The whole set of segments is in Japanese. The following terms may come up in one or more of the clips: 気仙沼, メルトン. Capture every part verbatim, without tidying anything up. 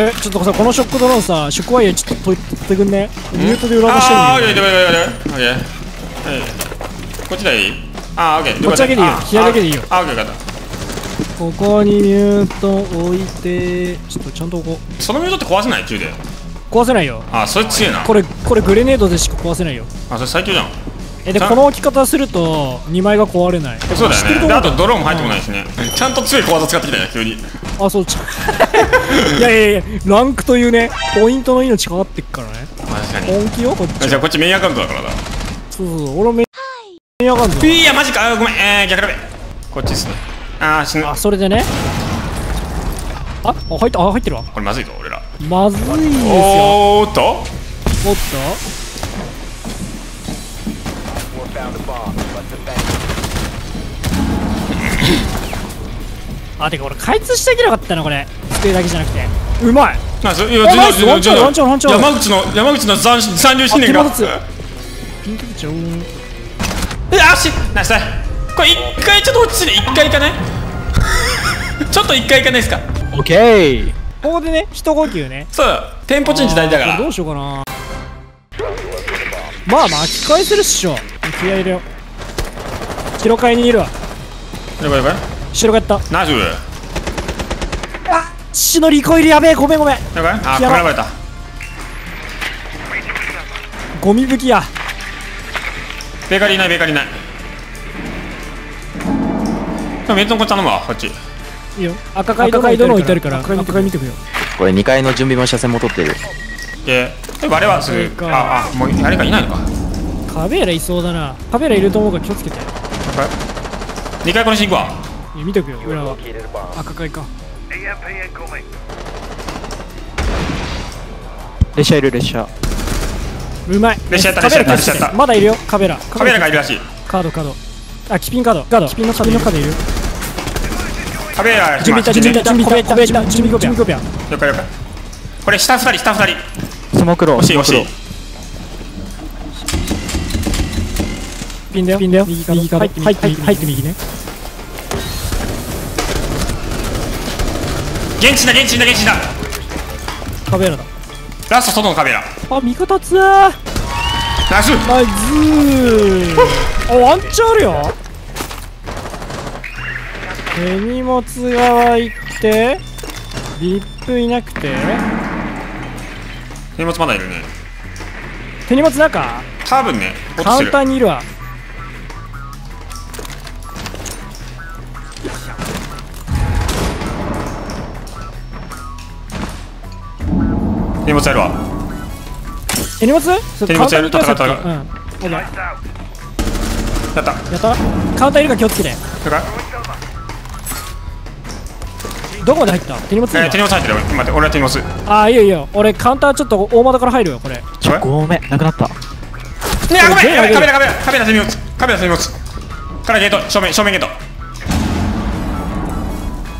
え、ちょっとさ、このショックドローンさ、ショックワイヤーちょっと取ってくんね。ミュートで裏回してる。ああ、いやいやいやいやいや。こっちでいい？ああ、オッケー。こっちだけでいいよ。左だけでいいよ。ああ、オッケー、よかった。ここにミュート置いて、ちょっとちゃんとこう。そのミュートって壊せない？銃で。壊せないよ。あ、それ強いな。これ、これグレネードでしか壊せないよ。あ、それ最強じゃん。え、で、この置き方すると、にまいが壊れない。そうだよね。で、あとドローンも入ってこないしね。ちゃんと強い小技使ってきたね、急に。あ、そう、ちゃ。いやいやいや、ランクというね、ポイントの命かかってっからね。確かに。本気よ、こっち。じゃあこっちメインアカウントだからだ。そうそうそう、俺メインアカウント。いや、マジか。ごめん、えー、逆だべ。こっちっすね。ああ、死ぬ。あ、それでね。あ、あ、入った、あ、入ってるわ。これまずいぞ、俺ら。まずいんですよ。おーっと。おっと。あ、てか、俺開通していけなかったな、これ。机だけじゃなくて。うまい。なんす、いや、全然、全然、全然、山口の、山口の残、残留信念が。ピンクちゃん。え、あ、し、ナイスだ。これ一回ちょっと落ちて、一回行かない？ちょっと一回行かないですか？オッケー。ここでね、一呼吸ね。そう、テンポチェンジ大事だから。どうしようかな。まあ巻き返せるっしょ。気合い入れよう。白買いにいるわ。やばいやばい。白買った。ナイス。あ、死のリコイルやべえ、ごめんごめん。やばい。あ、やばいた。ゴミ吹きや。ベーカリーないベーカリーない。メントンこ頼むわ、こっちいいよ。赤貝ドローン置いてあるから赤貝見てくよ。これにかいの準備も車線も取ってるで、あれはすぐ。ああ、もうあれがいないのか。カベーラいそうだな。カベーラいると思うから気をつけて。にかいこのシーン行くわ。見とくよ、裏は赤貝か。列車いる、列車うまい。列車やった、列車やった、列車やった。まだいるよ、カベーラ。カベーラがいるらしい。カードカード、あ、キピンカードカード、キピンのカードいる。カベラ準備だ、準備だ、準備だ、準備だ、準備だ、準備だ。了解了解。これ下ふたり、下ふたり。スモークロー。惜しい惜しい。ピンだよ、ピンだよ。右カード。入って入って入って右ね。現地だ現地だ現地だ。カベラだ。ラスト外のカベラ。あ、味方つー。ナイス。ナイスー。あ、ワンチャンあるよ。手荷物側行ってビップいなくて手荷物まだいるね。手荷物中多分ね、カウンターにいるわ。手荷物やるわ。手荷物手荷物やる。戦った戦った、うん、やったやった。カウンターいるから気をつけて。どこで入った？手荷物入ってる。待って、俺は手荷物。ああ、いいよいいよ。俺カウンターちょっと大窓から入るよ、これ。ちょ、ごめん、なくなった。ねえ、ごめん。やべえ、カメラカメラカメラ手荷物。カメラ手荷物。カメラゲート、正面正面ゲート。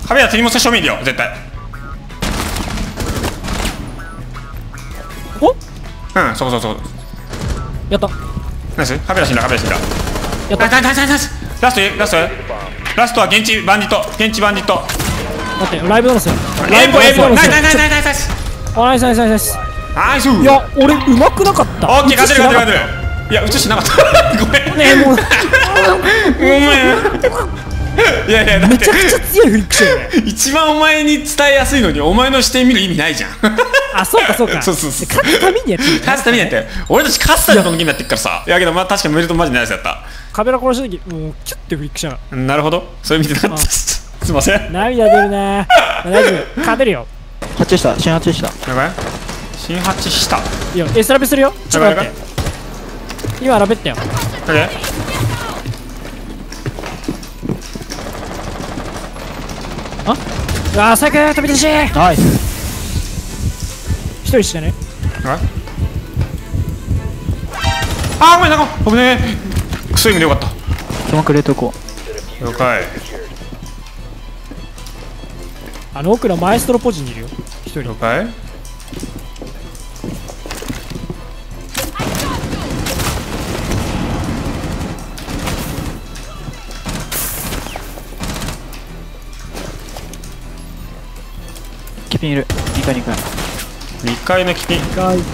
カメラ手荷物正面だよ、絶対。お？うん、そうそうそう。やった。ナイス。カメラ死んだ、カメラ死んだ。やった。ナイスナイスナイス。ラストラストラストは現地バンディット、現地バンディット。待って、ライブドロス。ライブドロス。ナイスナイスナイスナイス。ナイスナイスナイス。ナイス。いや、俺うまくなかった。オッケー、勝てる勝てる勝てる。いや、映してなかった。ごめん。ねえ、もう。ごめん。いやいや、めちゃくちゃ強いフリックション。一番お前に伝えやすいのに、お前の視点見る意味ないじゃん。あ、そうかそうか。そうそうそう。勝つためにやってる。勝つためにやってる。俺たち勝つためにこのゲームやってるからさ。いやけど、まあ確かにメルトマジナイスだった。カメラ殺した時、もうキュッてフリックション。なるほど。それ見てなかった。すみません。涙出るな。大丈夫。勝てるよ。発注した。新発注した。やばい。新発注した。いや、エスラベするよ。ちょっと待って。今ラベったよ。オッケー。あ？あ、最高。飛び出し。ナイス。一人してね。あ、ごめんなごめんね。クソ意味でよかった。そのくれとこう。了解。あの奥のマエストロポジにいるよ一人。了解。キピンいる。にかいにかいにかいの危機にかいか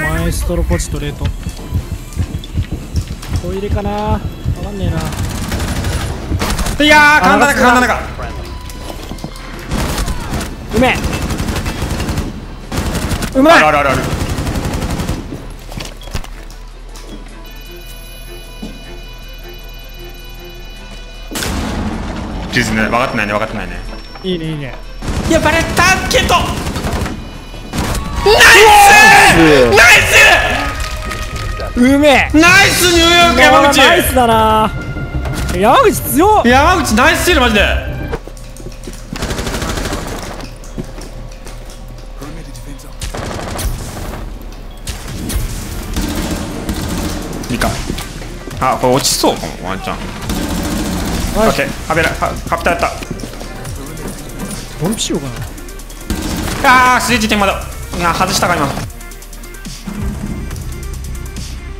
マエストロポチとレートトイレかな分かんねえないやー簡単だか簡単だかうめえうまいあるあるあるジューズね分かってないね分かってないねいいねいいねいやバレたけどナイスナイスうめえナイスニューヨーク山口ナイスだな山口強っ山口ナイスシールマジであ、これ落ちそうかも、ワンチャン。オッケー、カメラ、カプターやった。ドロップしようかな。ああ、スイッチ点まだ。あ、外したか、今。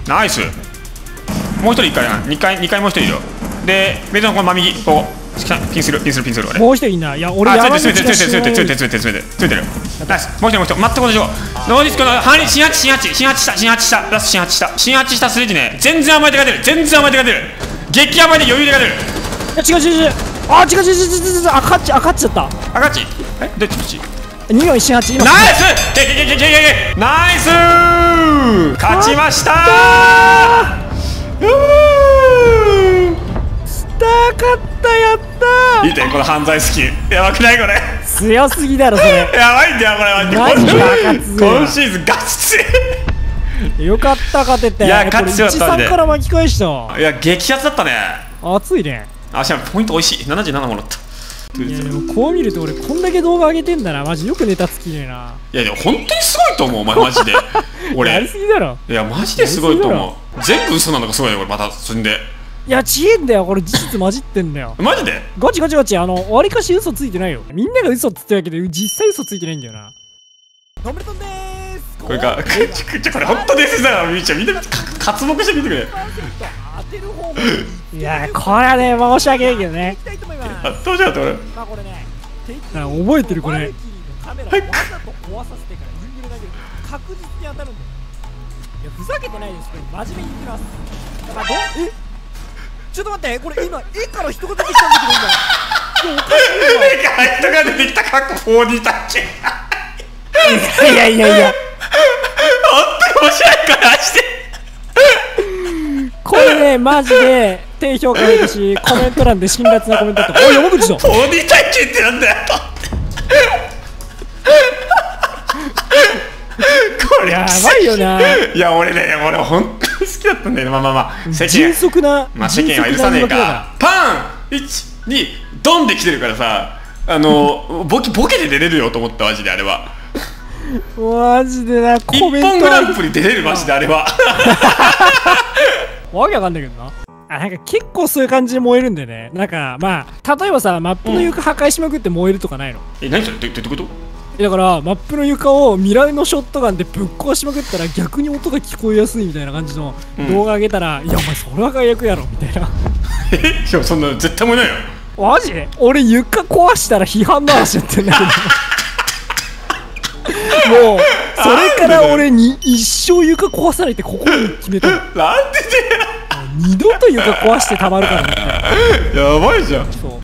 ナイス。もう一人一回な、二回、二回もう一人いるよ。で、別のこの真右、こう、ピンする、ピンする、ピンする、あれ。もう一人いんな、いや、俺は。あ、ついてる、ついてる、ついてる、ついてる、ついてる、ついてる、ついてる。ナイス、もう一人、もう一人、全く同じよ。ノーディスクの反撃、新八、新八、新八した、新八した、ラスト新八した、新八したすれじね、全然甘えてが出る、全然甘えてが出る、激甘えで余裕でが出る。違う違う違う、あ違う違う違う違う、赤っち赤っちだった。赤っち、え、どっちどっち。二四新八。ナイス、けけけけけ、ナイスー、勝ちましたー。うう、したかったやったー。いい点この犯罪スキル、やばくないこれ。強すぎだろそれやばいんだよこれ今シーズンガチ強いよかった勝てていや勝ち強かったんでから巻き返したいや激アツだったね熱いねあしかもポイントおいしいななじゅうななもらったいやでもこう見ると俺こんだけ動画上げてんだなマジよくネタつきねえないやでも本当にすごいと思うお前マジで俺やりすぎだろいやマジですごいと思う全部嘘なのがすごいねこれまたそんでいや、ちげえんだよ、これ事実混じってんだよ。マジでガチガチガチ、あの、わりかし嘘ついてないよ。みんなが嘘つってるわけで、実際嘘ついてないんだよな。ノブレトンでーすこれか、これほんと伝説だから、みーちゃん、みんな、活目してみてくれ。いや、これはね、申し訳ないけどね。やっとおしゃって、俺。覚えてる、これ。ふざけてないです、これ、真面目に言ってます。えちょっと待って、これ今、絵から人が出てきたんだけど、今。絵から人が出てきた、過去フォーディータッチ。いやいやいや。ほんと面白いからして。これね、マジで、低評価もいるし、コメント欄で辛辣なコメントとか。おい、山口さん。フォーディータッチってなんだよ。これやばいよな。いや、俺ね、俺ほんと。好きだったんだよね、まあまあまあ世間まあ世間は許さねえかパンいちにドンで来てるからさあのボケボケで出れるよと思ったマジであれはマジでなイッポングランプリ出れるマジであれはわけわかんないけどなあなんか結構そういう感じで燃えるんでねなんかまあ例えばさマップの床破壊しまくって燃えるとかないの、うん、え何それどういうことだからマップの床をミラーのショットガンでぶっ壊しまくったら逆に音が聞こえやすいみたいな感じの動画上げたら、うん、いやお前それは最悪やろみたいなえいやそんな絶対もないよマジ俺床壊したら批判の話やってんだけどもうそれから俺に一生床壊さないってここに決めたなんでだよ二度と床壊してたまるからみたいなやばいじゃんそう